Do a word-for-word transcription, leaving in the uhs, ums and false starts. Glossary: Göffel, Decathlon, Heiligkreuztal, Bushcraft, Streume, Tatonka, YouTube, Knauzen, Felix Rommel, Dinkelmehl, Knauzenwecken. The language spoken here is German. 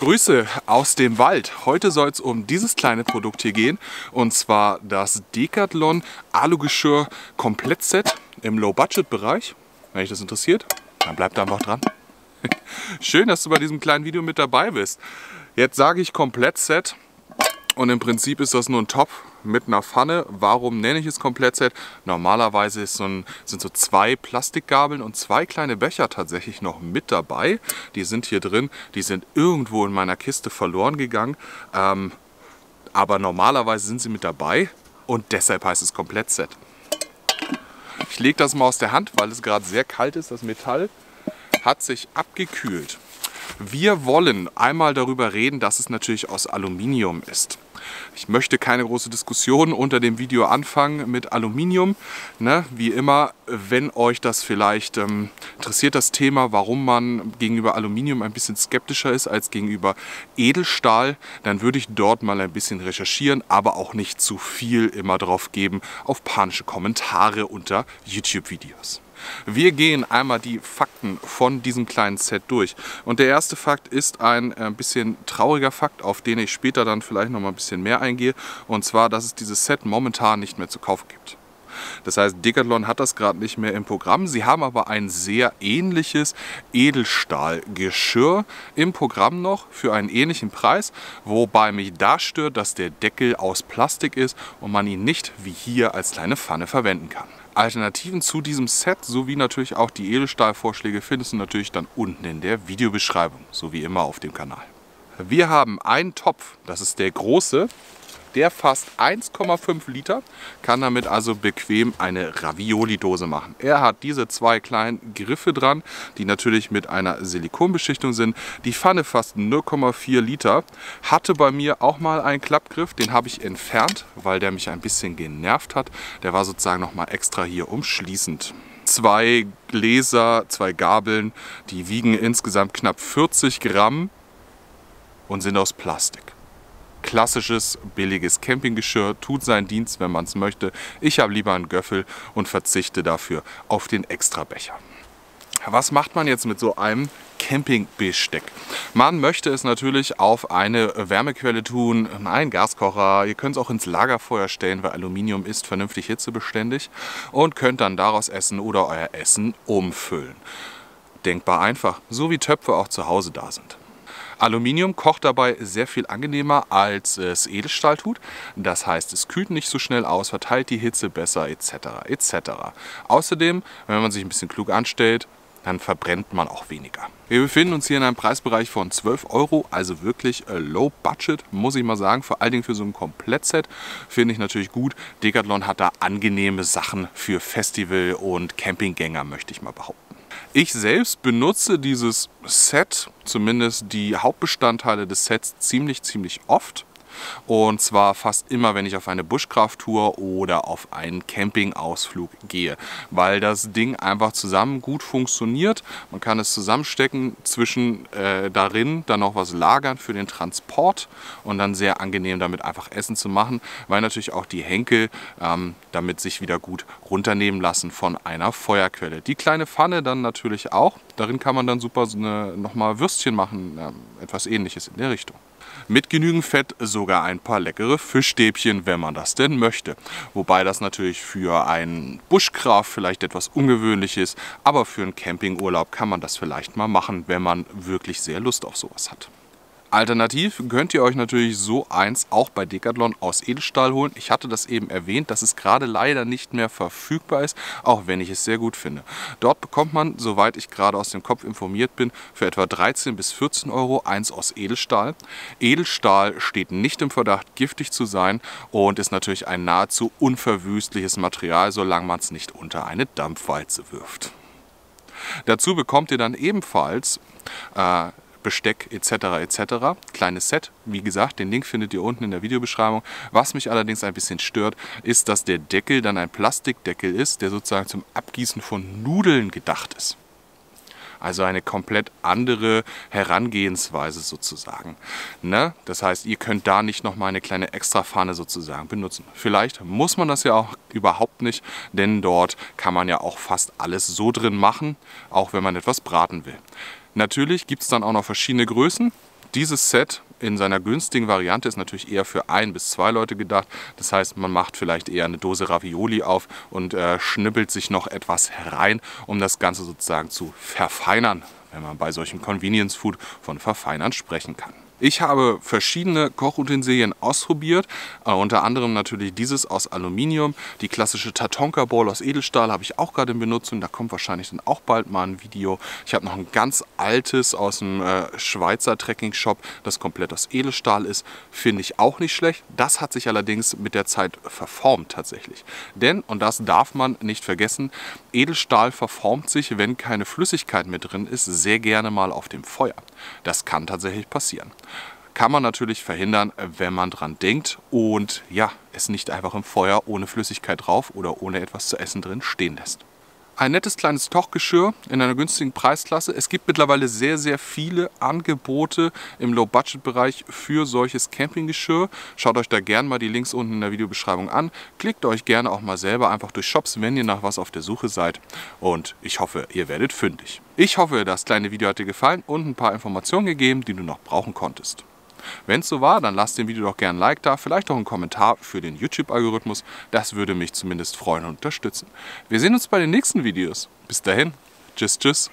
Grüße aus dem Wald. Heute soll es um dieses kleine Produkt hier gehen, und zwar das Decathlon Alugeschirr Komplettset im Low-Budget-Bereich. Wenn dich das interessiert, dann bleibt einfach dran. Schön, dass du bei diesem kleinen Video mit dabei bist. Jetzt sage ich Komplettset und im Prinzip ist das nur ein Topf mit einer Pfanne. Warum nenne ich es Komplettset? Normalerweise ist so ein, sind so zwei Plastikgabeln und zwei kleine Becher tatsächlich noch mit dabei. Die sind hier drin, die sind irgendwo in meiner Kiste verloren gegangen. Ähm, aber normalerweise sind sie mit dabei und deshalb heißt es Komplettset. Ich lege das mal aus der Hand, weil es gerade sehr kalt ist. Das Metall hat sich abgekühlt. Wir wollen einmal darüber reden, dass es natürlich aus Aluminium ist. Ich möchte keine große Diskussion unter dem Video anfangen mit Aluminium. Ne? Wie immer, wenn euch das vielleicht ähm, interessiert, das Thema, warum man gegenüber Aluminium ein bisschen skeptischer ist als gegenüber Edelstahl, dann würde ich dort mal ein bisschen recherchieren, aber auch nicht zu viel immer drauf geben auf panische Kommentare unter YouTube-Videos. Wir gehen einmal die Fakten von diesem kleinen Set durch. Und der erste Fakt ist ein bisschen trauriger Fakt, auf den ich später dann vielleicht noch mal ein bisschen mehr eingehe. Und zwar, dass es dieses Set momentan nicht mehr zu kaufen gibt. Das heißt, Decathlon hat das gerade nicht mehr im Programm. Sie haben aber ein sehr ähnliches Edelstahlgeschirr im Programm noch für einen ähnlichen Preis, wobei mich da stört, dass der Deckel aus Plastik ist und man ihn nicht wie hier als kleine Pfanne verwenden kann. Alternativen zu diesem Set sowie natürlich auch die Edelstahlvorschläge findest du natürlich dann unten in der Videobeschreibung, so wie immer auf dem Kanal. Wir haben einen Topf, das ist der große. Der fasst eins Komma fünf Liter, kann damit also bequem eine Ravioli-Dose machen. Er hat diese zwei kleinen Griffe dran, die natürlich mit einer Silikonbeschichtung sind. Die Pfanne fasst null Komma vier Liter, hatte bei mir auch mal einen Klappgriff, den habe ich entfernt, weil der mich ein bisschen genervt hat. Der war sozusagen nochmal extra hier umschließend. Zwei Gläser, zwei Gabeln, die wiegen insgesamt knapp vierzig Gramm und sind aus Plastik. Klassisches, billiges Campinggeschirr, tut seinen Dienst, wenn man es möchte. Ich habe lieber einen Göffel und verzichte dafür auf den Extrabecher. Was macht man jetzt mit so einem Campingbesteck? Man möchte es natürlich auf eine Wärmequelle tun, einen Gaskocher. Ihr könnt es auch ins Lagerfeuer stellen, weil Aluminium ist vernünftig hitzebeständig, und könnt dann daraus essen oder euer Essen umfüllen. Denkbar einfach, so wie Töpfe auch zu Hause da sind. Aluminium kocht dabei sehr viel angenehmer, als es Edelstahl tut. Das heißt, es kühlt nicht so schnell aus, verteilt die Hitze besser et cetera et cetera. Außerdem, wenn man sich ein bisschen klug anstellt, dann verbrennt man auch weniger. Wir befinden uns hier in einem Preisbereich von zwölf Euro, also wirklich low budget, muss ich mal sagen. Vor allen Dingen für so ein Komplettset finde ich natürlich gut. Decathlon hat da angenehme Sachen für Festival- und Campinggänger, möchte ich mal behaupten. Ich selbst benutze dieses Set, zumindest die Hauptbestandteile des Sets, ziemlich, ziemlich oft. Und zwar fast immer, wenn ich auf eine Bushcraft-Tour oder auf einen Campingausflug gehe, weil das Ding einfach zusammen gut funktioniert. Man kann es zusammenstecken, zwischen äh, darin dann noch was lagern für den Transport und dann sehr angenehm damit einfach Essen zu machen, weil natürlich auch die Henkel ähm, damit sich wieder gut runternehmen lassen von einer Feuerquelle. Die kleine Pfanne dann natürlich auch. Darin kann man dann super so eine, nochmal Würstchen machen, ähm, etwas Ähnliches in der Richtung. Mit genügend Fett sogar ein paar leckere Fischstäbchen, wenn man das denn möchte. Wobei das natürlich für einen Bushcraft vielleicht etwas ungewöhnlich ist, aber für einen Campingurlaub kann man das vielleicht mal machen, wenn man wirklich sehr Lust auf sowas hat. Alternativ könnt ihr euch natürlich so eins auch bei Decathlon aus Edelstahl holen. Ich hatte das eben erwähnt, dass es gerade leider nicht mehr verfügbar ist, auch wenn ich es sehr gut finde. Dort bekommt man, soweit ich gerade aus dem Kopf informiert bin, für etwa dreizehn bis vierzehn Euro eins aus Edelstahl. Edelstahl steht nicht im Verdacht, giftig zu sein und ist natürlich ein nahezu unverwüstliches Material, solange man es nicht unter eine Dampfwalze wirft. Dazu bekommt ihr dann ebenfalls äh, Besteck et cetera et cetera. Kleines Set, wie gesagt, den Link findet ihr unten in der Videobeschreibung. Was mich allerdings ein bisschen stört, ist, dass der Deckel dann ein Plastikdeckel ist, der sozusagen zum Abgießen von Nudeln gedacht ist. Also eine komplett andere Herangehensweise sozusagen. Ne? Das heißt, ihr könnt da nicht nochmal eine kleine Extrapfanne sozusagen benutzen. Vielleicht muss man das ja auch überhaupt nicht, denn dort kann man ja auch fast alles so drin machen, auch wenn man etwas braten will. Natürlich gibt es dann auch noch verschiedene Größen. Dieses Set in seiner günstigen Variante ist natürlich eher für ein bis zwei Leute gedacht. Das heißt, man macht vielleicht eher eine Dose Ravioli auf und äh, schnippelt sich noch etwas herein, um das Ganze sozusagen zu verfeinern, wenn man bei solchem Convenience Food von verfeinern sprechen kann. Ich habe verschiedene Kochutensilien ausprobiert, äh, unter anderem natürlich dieses aus Aluminium. Die klassische Tatonka Bowl aus Edelstahl habe ich auch gerade in Benutzung, da kommt wahrscheinlich dann auch bald mal ein Video. Ich habe noch ein ganz altes aus dem äh, Schweizer Trekking Shop, das komplett aus Edelstahl ist, finde ich auch nicht schlecht. Das hat sich allerdings mit der Zeit verformt tatsächlich. Denn, und das darf man nicht vergessen, Edelstahl verformt sich, wenn keine Flüssigkeit mehr drin ist, sehr gerne mal auf dem Feuer. Das kann tatsächlich passieren. Kann man natürlich verhindern, wenn man dran denkt und ja, es nicht einfach im Feuer ohne Flüssigkeit drauf oder ohne etwas zu essen drin stehen lässt. Ein nettes kleines Kochgeschirr in einer günstigen Preisklasse. Es gibt mittlerweile sehr, sehr viele Angebote im Low-Budget-Bereich für solches Campinggeschirr. Schaut euch da gerne mal die Links unten in der Videobeschreibung an. Klickt euch gerne auch mal selber einfach durch Shops, wenn ihr nach was auf der Suche seid. Und ich hoffe, ihr werdet fündig. Ich hoffe, das kleine Video hat dir gefallen und ein paar Informationen gegeben, die du noch brauchen konntest. Wenn es so war, dann lasst dem Video doch gerne ein Like da, vielleicht auch einen Kommentar für den YouTube-Algorithmus. Das würde mich zumindest freuen und unterstützen. Wir sehen uns bei den nächsten Videos. Bis dahin, tschüss, tschüss.